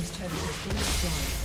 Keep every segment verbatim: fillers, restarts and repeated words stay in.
team's turret has been destroyed.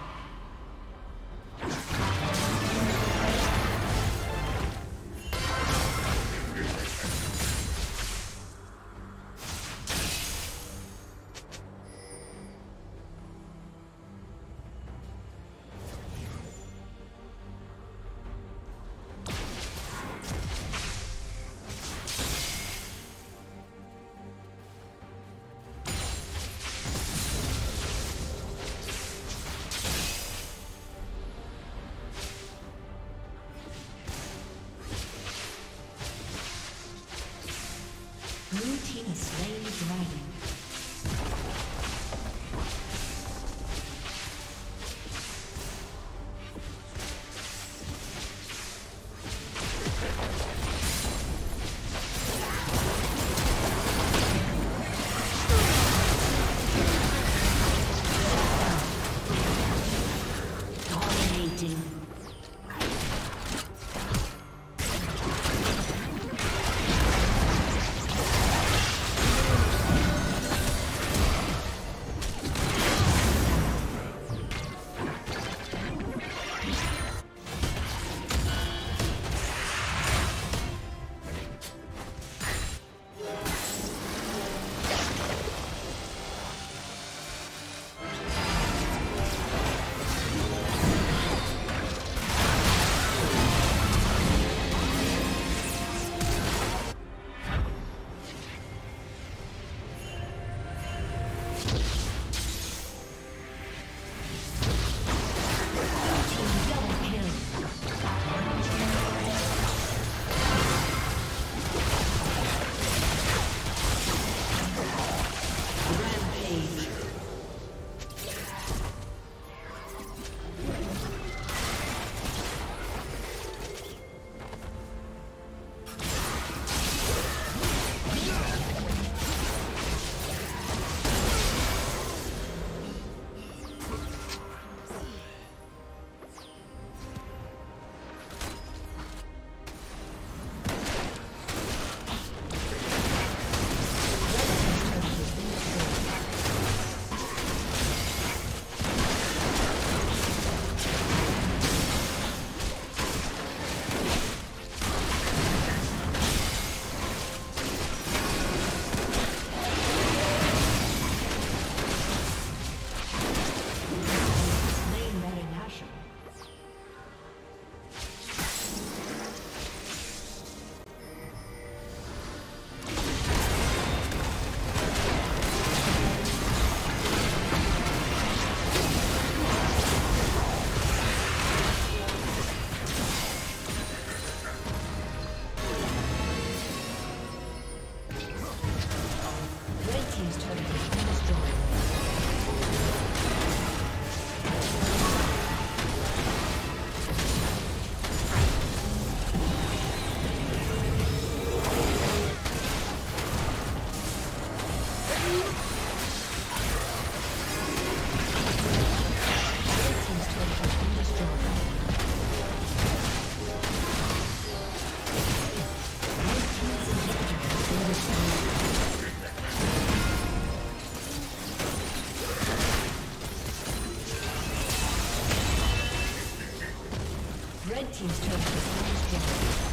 team's turret has been destroyed.